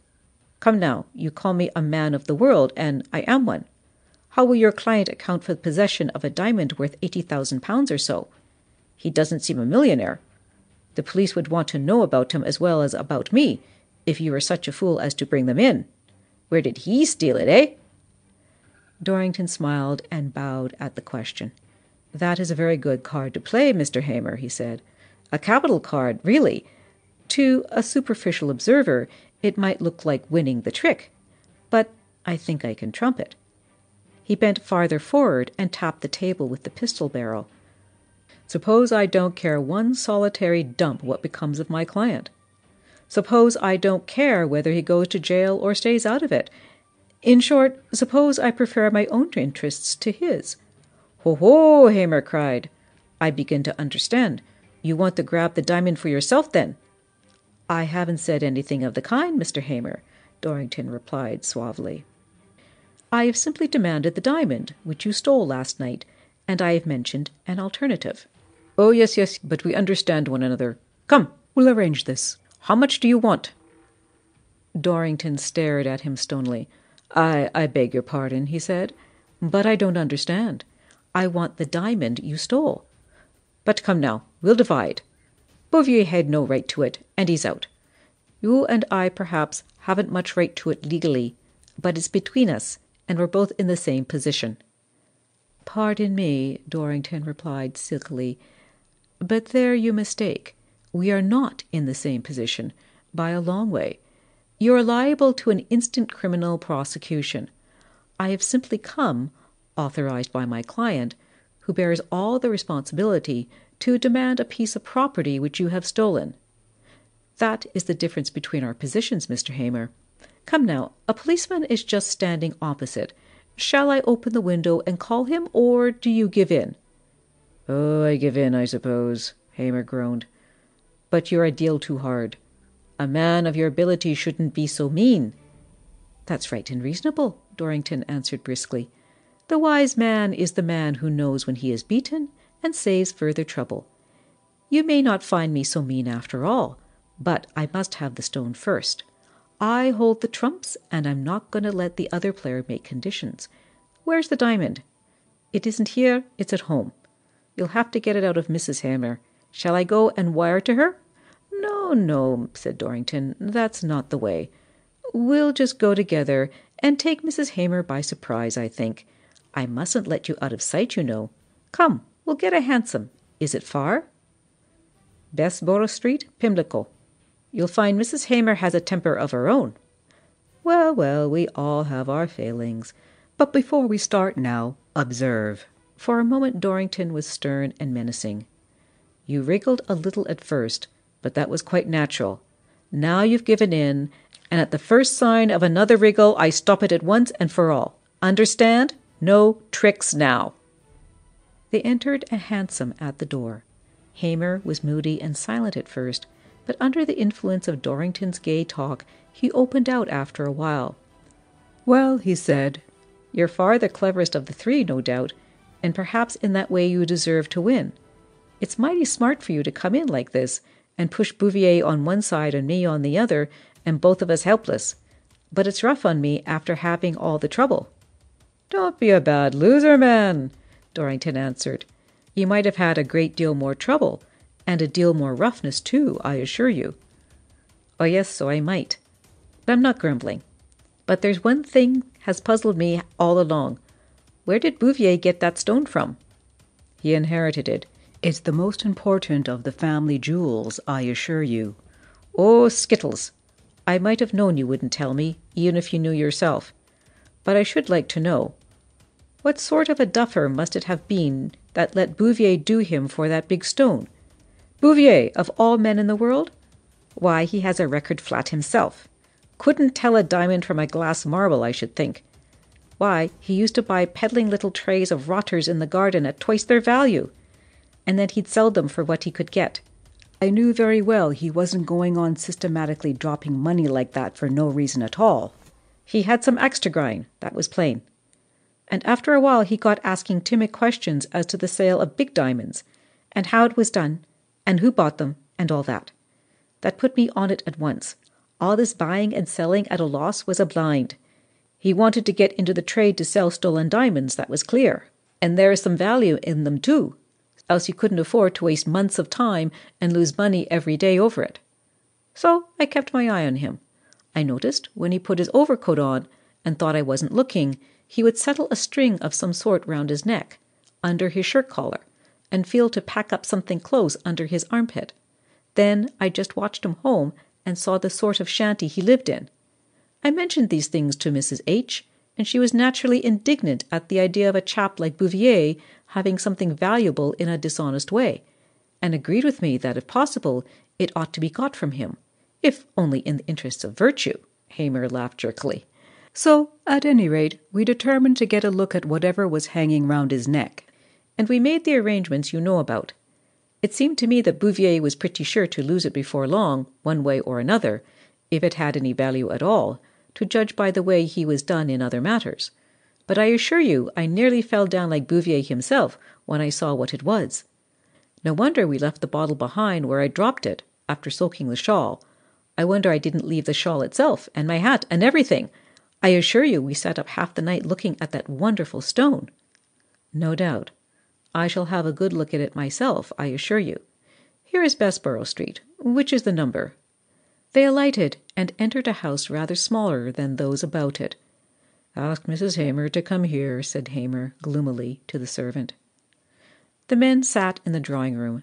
"Come now, you call me a man of the world, and I am one. How will your client account for the possession of a diamond worth £80,000 or so? He doesn't seem a millionaire. The police would want to know about him as well as about me, if you were such a fool as to bring them in. Where did he steal it, eh?" Dorrington smiled and bowed at the question. "That is a very good card to play, Mr. Hamer," he said. "A capital card, really. To a superficial observer, it might look like winning the trick. But I think I can trump it." He bent farther forward and tapped the table with the pistol barrel. "Suppose I don't care one solitary dump what becomes of my client. Suppose I don't care whether he goes to jail or stays out of it. In short, suppose I prefer my own interests to his." "Ho, ho!" Hamer cried. "I begin to understand. You want to grab the diamond for yourself, then?" "I haven't said anything of the kind, Mr. Hamer," Dorrington replied suavely. "I have simply demanded the diamond, which you stole last night, and I have mentioned an alternative." "Oh, yes, yes, but we understand one another. Come, we'll arrange this. How much do you want?" Dorrington stared at him stonily. I beg your pardon," he said, "but I don't understand. I want the diamond you stole. But come now, we'll divide. Bouvier had no right to it, and he's out. You and I perhaps haven't much right to it legally, but it's between us, and we're both in the same position." "Pardon me," Dorrington replied silkily, "but there you mistake. We are not in the same position, by a long way. You are liable to an instant criminal prosecution. I have simply come, authorized by my client, who bears all the responsibility, to demand a piece of property which you have stolen. That is the difference between our positions, Mr. Hamer. Come now, a policeman is just standing opposite. Shall I open the window and call him, or do you give in?" "Oh, I give in, I suppose," Hamer groaned. "But you're a deal too hard. A man of your ability shouldn't be so mean." "That's right and reasonable," Dorrington answered briskly. "The wise man is the man who knows when he is beaten and saves further trouble. You may not find me so mean after all, but I must have the stone first. I hold the trumps, and I'm not going to let the other player make conditions. Where's the diamond?" "It isn't here, it's at home. You'll have to get it out of Mrs. Hamer. Shall I go and wire to her?" No, said Dorrington, "that's not the way. We'll just go together and take Mrs. Hamer by surprise, I think. I mustn't let you out of sight, you know. Come, we'll get a hansom. Is it far?" "Bessborough Street, Pimlico. You'll find Mrs. Hamer has a temper of her own." Well, we all have our failings. But before we start now, observe." For a moment Dorrington was stern and menacing. "You wriggled a little at first, but that was quite natural. Now you've given in, and at the first sign of another wriggle I stop it at once and for all. Understand? No tricks now." They entered a hansom at the door. Hamer was moody and silent at first, but under the influence of Dorrington's gay talk he opened out after a while. "Well," he said, "you're far the cleverest of the three, no doubt, and perhaps in that way you deserve to win. It's mighty smart for you to come in like this, and push Bouvier on one side and me on the other, and both of us helpless. But it's rough on me after having all the trouble." "Don't be a bad loser, man," Dorrington answered. "You might have had a great deal more trouble, and a deal more roughness too, I assure you." "Oh yes, so I might. But I'm not grumbling. But there's one thing has puzzled me all along. Where did Bouvier get that stone from?" "He inherited it. It's the most important of the family jewels, I assure you." "Oh, skittles! I might have known you wouldn't tell me, even if you knew yourself. But I should like to know. What sort of a duffer must it have been that let Bouvier do him for that big stone? Bouvier, of all men in the world? Why, he has a record flat himself. Couldn't tell a diamond from a glass marble, I should think. Why, he used to buy peddling little trays of rotters in the garden at twice their value, and then he'd sell them for what he could get." "I knew very well he wasn't going on systematically dropping money like that for no reason at all." "He had some axe to grind, that was plain. And after a while he got asking timid questions as to the sale of big diamonds, and how it was done, and who bought them, and all that. That put me on it at once. All this buying and selling at a loss was a blind. He wanted to get into the trade to sell stolen diamonds, that was clear. And there is some value in them too, else he couldn't afford to waste months of time and lose money every day over it. So I kept my eye on him. I noticed, when he put his overcoat on, and thought I wasn't looking, he would settle a string of some sort round his neck, under his shirt collar, and feel to pack up something close under his armpit. Then I just watched him home, and saw the sort of shanty he lived in. I mentioned these things to Mrs. H., and she was naturally indignant at the idea of a chap like Bouvier having something valuable in a dishonest way, and agreed with me that, if possible, it ought to be got from him, if only in the interests of virtue." Hamer laughed jerkily. "So, at any rate, we determined to get a look at whatever was hanging round his neck, and we made the arrangements you know about. It seemed to me that Bouvier was pretty sure to lose it before long, one way or another, if it had any value at all, to judge by the way he was done in other matters. But I assure you I nearly fell down like Bouvier himself when I saw what it was. No wonder we left the bottle behind where I dropped it, after soaking the shawl. I wonder I didn't leave the shawl itself, and my hat, and everything. I assure you we sat up half the night looking at that wonderful stone." "No doubt. I shall have a good look at it myself, I assure you. Here is Bessborough Street. Which is the number?" They alighted, and entered a house rather smaller than those about it. "Ask Mrs. Hamer to come here," said Hamer, gloomily, to the servant. The men sat in the drawing-room.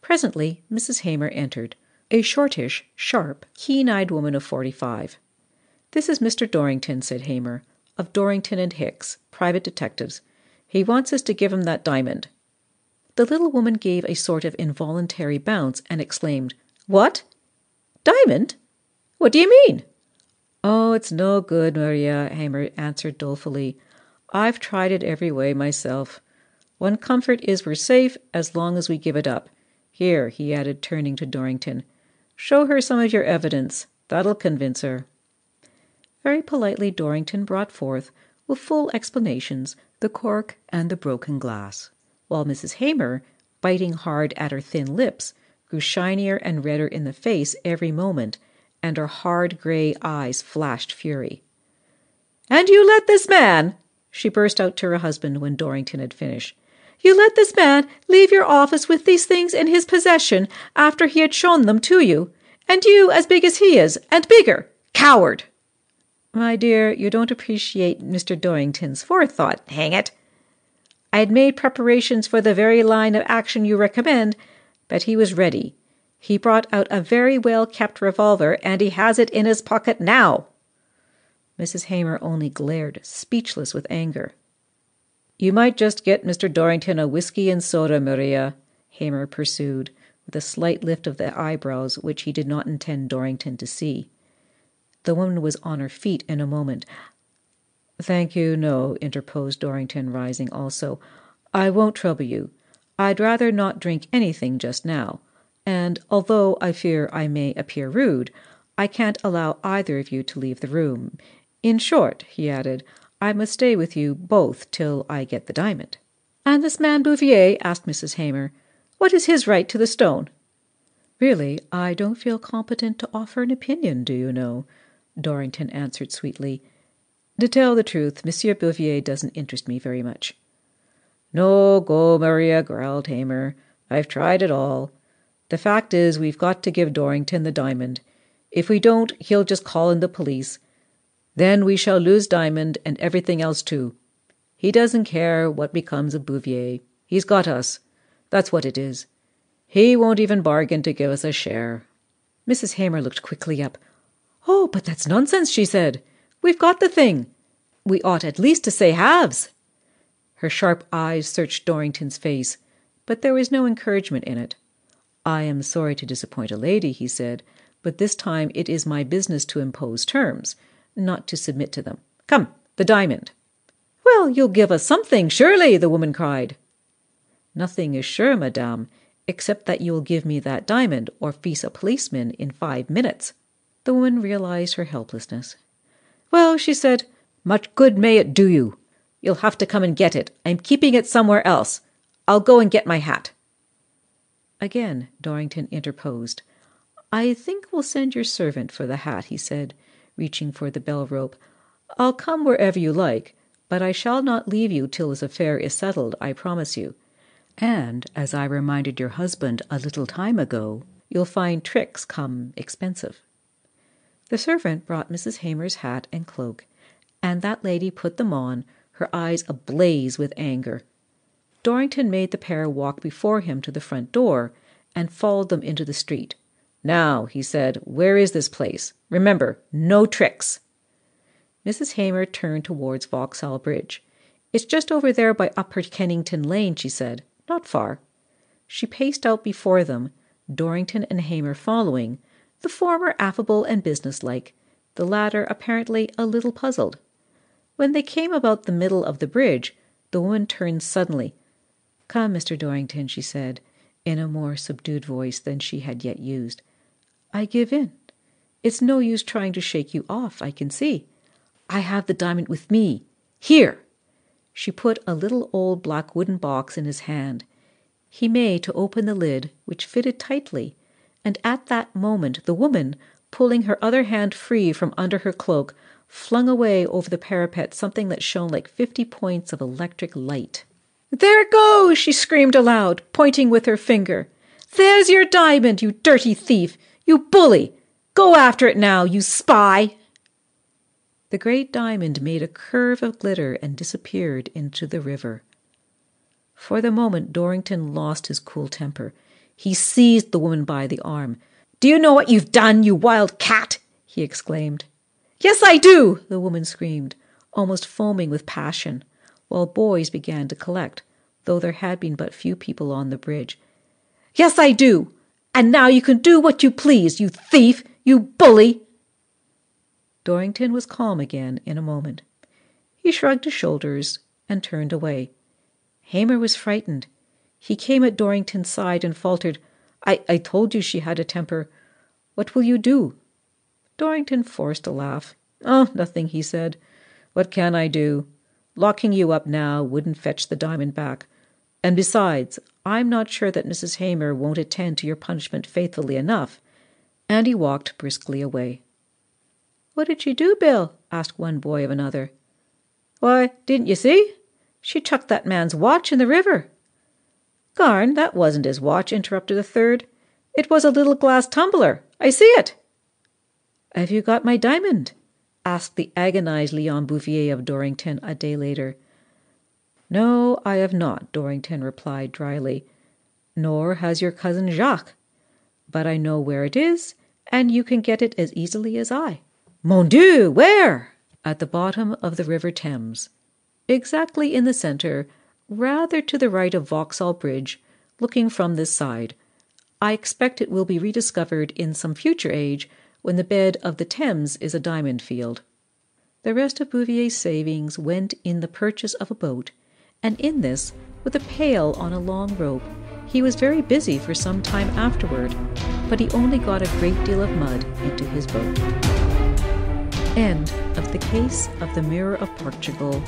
Presently Mrs. Hamer entered, a shortish, sharp, keen-eyed woman of 45. "This is Mr. Dorrington," said Hamer, "of Dorrington and Hicks, private detectives. He wants us to give him that diamond." The little woman gave a sort of involuntary bounce and exclaimed, "What? Diamond? What do you mean?" "Oh, it's no good, Maria," Hamer answered dolefully. "I've tried it every way myself. One comfort is we're safe as long as we give it up. Here," he added, turning to Dorrington, "show her some of your evidence. That'll convince her." Very politely Dorrington brought forth, with full explanations, the cork and the broken glass, while Mrs. Hamer, biting hard at her thin lips, grew shinier and redder in the face every moment, and her hard grey eyes flashed fury. "And you let this man," she burst out to her husband when Dorrington had finished, "you let this man leave your office with these things in his possession after he had shown them to you, and you as big as he is, and bigger, coward!" "My dear, you don't appreciate Mr. Dorrington's forethought, hang it! I had made preparations for the very line of action you recommend, but he was ready. He brought out a very well-kept revolver, and he has it in his pocket now." Mrs. Hamer only glared, speechless with anger. "You might just get Mr. Dorrington a whisky and soda, Maria," Hamer pursued, with a slight lift of the eyebrows which he did not intend Dorrington to see. The woman was on her feet in a moment. "Thank you, no," interposed Dorrington, rising also. "I won't trouble you. I'd rather not drink anything just now, and although I fear I may appear rude, I can't allow either of you to leave the room. In short," he added, "I must stay with you both till I get the diamond." "And this man Bouvier," asked Mrs. Hamer, "what is his right to the stone?" "Really, I don't feel competent to offer an opinion, do you know," Dorrington answered sweetly. "To tell the truth, Monsieur Bouvier doesn't interest me very much." "No go, Maria," growled Hamer. "I've tried it all. The fact is we've got to give Dorrington the diamond. If we don't, he'll just call in the police. Then we shall lose diamond and everything else too. He doesn't care what becomes of Bouvier. He's got us. That's what it is. He won't even bargain to give us a share." Mrs. Hamer looked quickly up. "Oh, but that's nonsense," she said. "We've got the thing. We ought at least to say halves." Her sharp eyes searched Dorrington's face, but there was no encouragement in it. "I am sorry to disappoint a lady," he said, "but this time it is my business to impose terms, not to submit to them. Come, the diamond." "Well, you'll give us something, surely," the woman cried. "Nothing is sure, madame, except that you'll give me that diamond or face a policeman in 5 minutes." The woman realized her helplessness. "Well," she said, "much good may it do you. You'll have to come and get it. I'm keeping it somewhere else. I'll go and get my hat." Again Dorrington interposed. "I think we'll send your servant for the hat," he said, reaching for the bell-rope. "I'll come wherever you like, but I shall not leave you till this affair is settled, I promise you. And, as I reminded your husband a little time ago, you'll find tricks come expensive." The servant brought Mrs. Hamer's hat and cloak, and that lady put them on, her eyes ablaze with anger. Dorrington made the pair walk before him to the front door, and followed them into the street. "Now," he said, "where is this place? Remember, no tricks." Mrs. Hamer turned towards Vauxhall Bridge. "It's just over there by Upper Kennington Lane," she said. "Not far." She paced out before them, Dorrington and Hamer following, the former affable and businesslike, the latter apparently a little puzzled. When they came about the middle of the bridge, the woman turned suddenly. "Come, Mr. Dorrington," she said, in a more subdued voice than she had yet used. "I give in. It's no use trying to shake you off, I can see. I have the diamond with me. Here!" She put a little old black wooden box in his hand. He made to open the lid, which fitted tightly, and at that moment the woman, pulling her other hand free from under her cloak, flung away over the parapet something that shone like 50 points of electric light. "There it goes!" she screamed aloud, pointing with her finger. "There's your diamond, you dirty thief! You bully! Go after it now, you spy!" The great diamond made a curve of glitter and disappeared into the river. For the moment Dorrington lost his cool temper. He seized the woman by the arm. "Do you know what you've done, you wild cat?" he exclaimed. "Yes, I do," the woman screamed, almost foaming with passion, while boys began to collect, though there had been but few people on the bridge. "Yes, I do, and now you can do what you please, you thief, you bully!" Dorrington was calm again in a moment. He shrugged his shoulders and turned away. Hamer was frightened. He came at Dorrington's side and faltered, I told you she had a temper. What will you do?" Dorrington forced a laugh. "Oh, nothing," he said. "What can I do? Locking you up now wouldn't fetch the diamond back. And besides, I'm not sure that Mrs. Hamer won't attend to your punishment faithfully enough." And he walked briskly away. "What did she do, Bill?" asked one boy of another. "Why, didn't you see? She chucked that man's watch in the river." "Garn, that wasn't his watch," interrupted a third. "It was a little glass tumbler. I see it." "Have you got my diamond?" asked the agonized Leon Bouvier of Dorrington a day later. "No, I have not," Dorrington replied dryly, "nor has your cousin Jacques. But I know where it is, and you can get it as easily as I." "Mon Dieu, where?" "At the bottom of the River Thames, exactly in the centre, rather to the right of Vauxhall Bridge, looking from this side. I expect it will be rediscovered in some future age, when the bed of the Thames is a diamond field." The rest of Bouvier's savings went in the purchase of a boat, and in this, with a pail on a long rope, he was very busy for some time afterward, but he only got a great deal of mud into his boat. End of The Case of the Mirror of Portugal